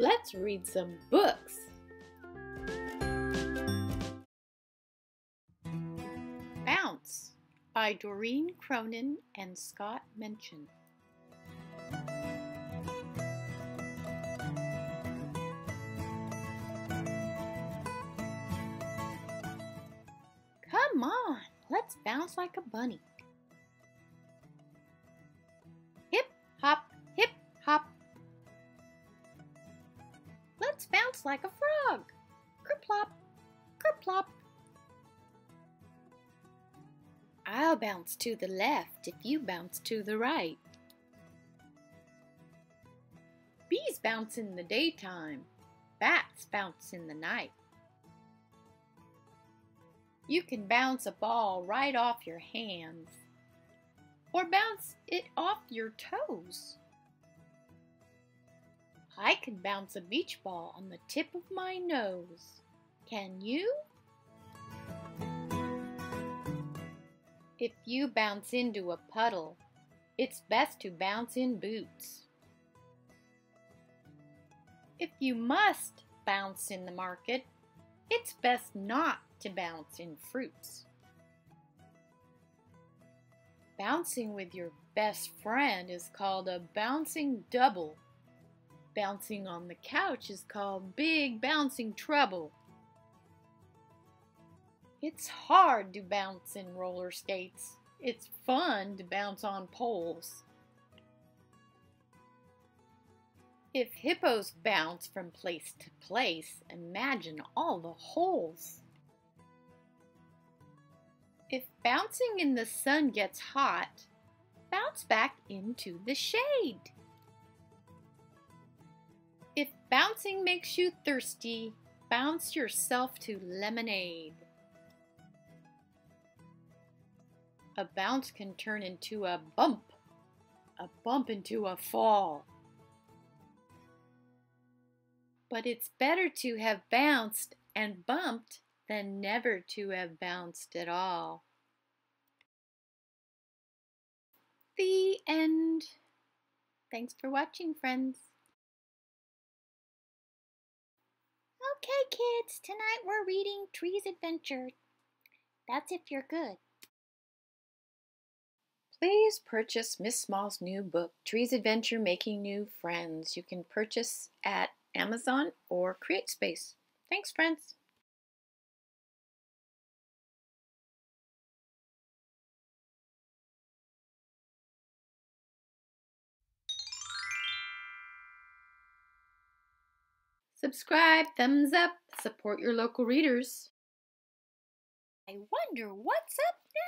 Let's read some books. Bounce by Doreen Cronin and Scott Menchin. Come on, let's bounce like a bunny. Hip, hop, hip, hop. Let's bounce like a frog. Kerplop, kerplop. I'll bounce to the left if you bounce to the right. Bees bounce in the daytime. Bats bounce in the night. You can bounce a ball right off your hands, or bounce it off your toes. I can bounce a beach ball on the tip of my nose. Can you? If you bounce into a puddle, it's best to bounce in boots. If you must bounce in the market, it's best not to bounce in fruits. Bouncing with your best friend is called a bouncing double. Bouncing on the couch is called big bouncing trouble. It's hard to bounce in roller skates. It's fun to bounce on poles. If hippos bounce from place to place, imagine all the holes. If bouncing in the sun gets hot, bounce back into the shade. If bouncing makes you thirsty, bounce yourself to lemonade. A bounce can turn into a bump into a fall. But it's better to have bounced and bumped than never to have bounced at all. The end. Thanks for watching, friends. Okay, kids, tonight we're reading Tree's Adventure. That's if you're good. Please purchase Miss Small's new book, Tree's Adventure Making New Friends. You can purchase at Amazon or CreateSpace. Thanks, friends. Subscribe, thumbs up, support your local readers. I wonder what's up next.